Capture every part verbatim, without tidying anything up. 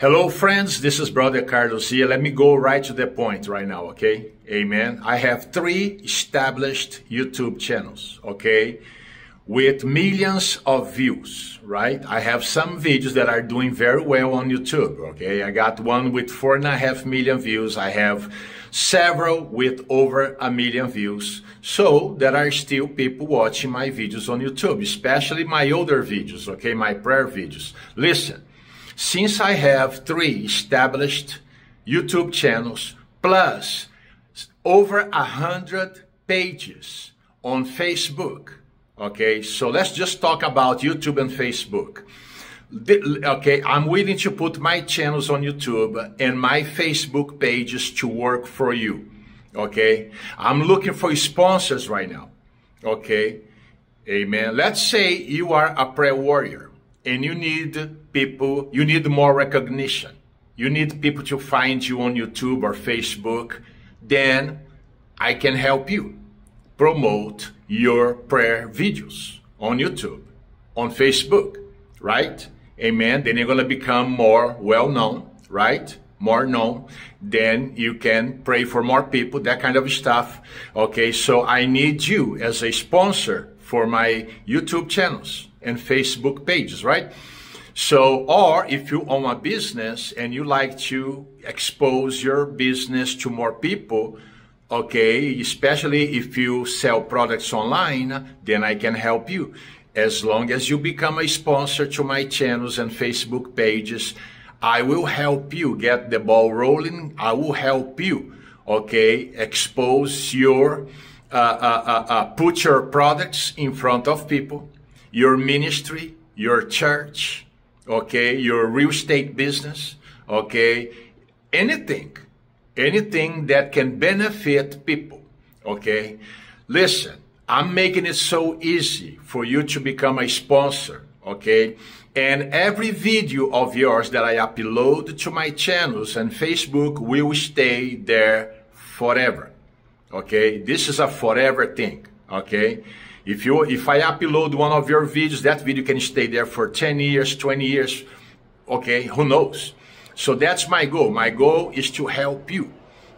Hello friends, this is Brother Carlos here. Let me go right to the point right now, okay? Amen. I have three established YouTube channels, okay? With millions of views, right? I have some videos that are doing very well on YouTube, okay? I got one with four and a half million views. I have several with over a million views. So there are still people watching my videos on YouTube, especially my older videos, okay? My prayer videos. Listen. Since I have three established YouTube channels, plus over a hundred pages on Facebook, okay? So let's just talk about YouTube and Facebook. The, okay, I'm willing to put my channels on YouTube and my Facebook pages to work for you, okay? I'm looking for sponsors right now, okay? Amen. Let's say you are a prayer warrior and you need people, you need more recognition. You need people to find you on YouTube or Facebook. Then I can help you promote your prayer videos on YouTube, on Facebook, right? Amen. Then you're going to become more well-known, right? More known. Then you can pray for more people, that kind of stuff. Okay, so I need you as a sponsor for my YouTube channels and Facebook pages, right? So, or if you own a business and you like to expose your business to more people, okay, especially if you sell products online, then I can help you. As long as you become a sponsor to my channels and Facebook pages, I will help you get the ball rolling. I will help you, okay, expose your, uh, uh, uh, uh, put your products in front of people, your ministry, your church, okay, your real estate business, okay, anything, anything that can benefit people, okay? Listen, I'm making it so easy for you to become a sponsor, okay? And every video of yours that I upload to my channels and Facebook will stay there forever, okay? This is a forever thing, okay? If you, if I upload one of your videos, that video can stay there for ten years, twenty years, okay, who knows? So that's my goal. My goal is to help you,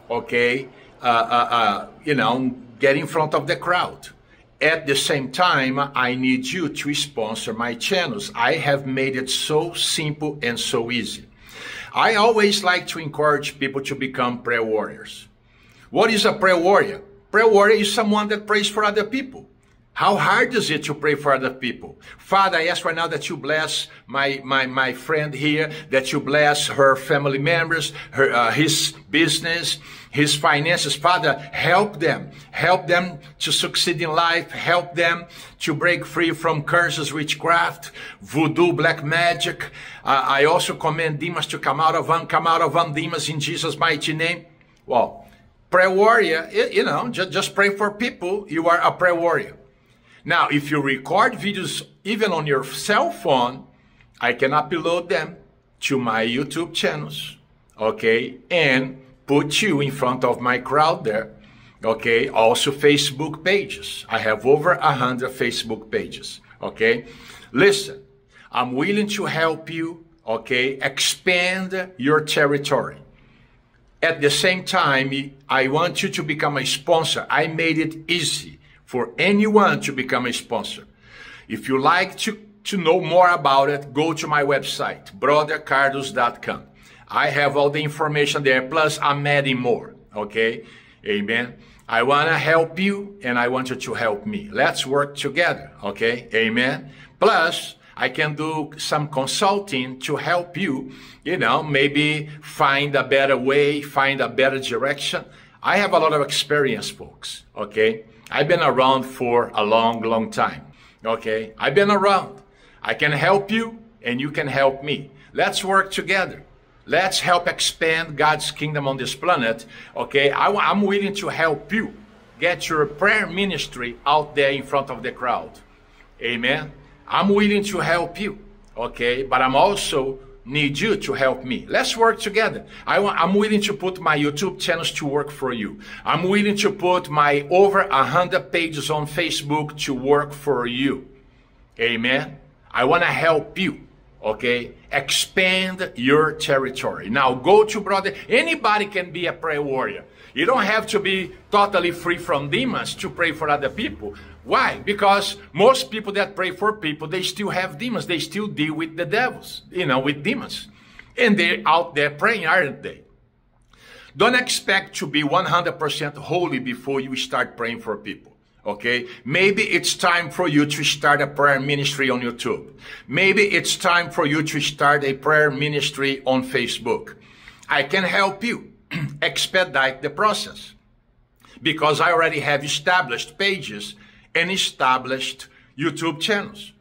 okay, uh, uh, uh, you know, get in front of the crowd. At the same time, I need you to sponsor my channels. I have made it so simple and so easy. I always like to encourage people to become prayer warriors. What is a prayer warrior? Prayer warrior is someone that prays for other people. How hard is it to pray for other people? Father, I ask right now that you bless my, my, my friend here, that you bless her family members, her, uh, his business, his finances. Father, help them. Help them to succeed in life. Help them to break free from curses, witchcraft, voodoo, black magic. Uh, I also command demons to come out of them, come out of them, demons in Jesus' mighty name. Well, prayer warrior, you know, just, just pray for people. You are a prayer warrior. Now, if you record videos even on your cell phone, I can upload them to my YouTube channels, okay? And put you in front of my crowd there, okay? Also Facebook pages. I have over a hundred Facebook pages, okay? Listen, I'm willing to help you, okay? Expand your territory. At the same time, I want you to become a sponsor. I made it easy for anyone to become a sponsor. If you like to, to know more about it, go to my website, brother carlos dot com. I have all the information there, plus I'm adding more, okay? Amen. I wanna help you, and I want you to help me. Let's work together, okay? Amen. Plus, I can do some consulting to help you, you know, maybe find a better way, find a better direction. I have a lot of experience, folks, okay? I've been around for a long, long time, okay? I've been around. I can help you, and you can help me. Let's work together. Let's help expand God's kingdom on this planet, okay? I, I'm willing to help you get your prayer ministry out there in front of the crowd, amen? I'm willing to help you, okay? But I'm also need you to help me. Let's work together. I want, I'm willing to put my YouTube channels to work for you. I'm willing to put my over a hundred pages on Facebook to work for you. Amen. I want to help you, Okay, expand your territory. Now go to brother, anybody can be a prayer warrior. You don't have to be totally free from demons to pray for other people. Why? Because most people that pray for people, they still have demons. They still deal with the devils, you know, with demons. And they're out there praying, aren't they? Don't expect to be one hundred percent holy before you start praying for people. Okay, maybe it's time for you to start a prayer ministry on YouTube. Maybe it's time for you to start a prayer ministry on Facebook. I can help you expedite the process because I already have established pages and established YouTube channels.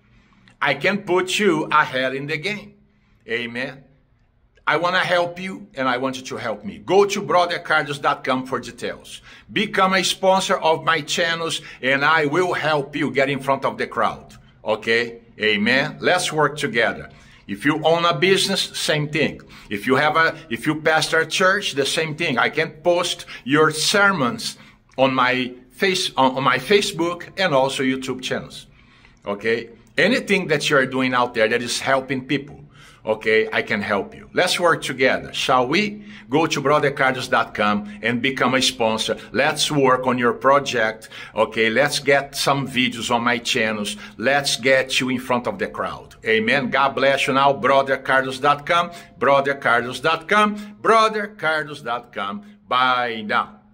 I can put you ahead in the game. Amen. I want to help you, and I want you to help me. Go to brother carlos dot com for details. Become a sponsor of my channels, and I will help you get in front of the crowd. Okay? Amen? Let's work together. If you own a business, same thing. If you have a, if you pastor a church, the same thing. I can post your sermons on my face, on my Facebook and also YouTube channels. Okay? Anything that you are doing out there that is helping people. Okay, I can help you. Let's work together, shall we? Go to brother carlos dot com and become a sponsor. Let's work on your project. Okay, let's get some videos on my channels. Let's get you in front of the crowd. Amen. God bless you now. brother carlos dot com, brother carlos dot com, brother carlos dot com. Bye now.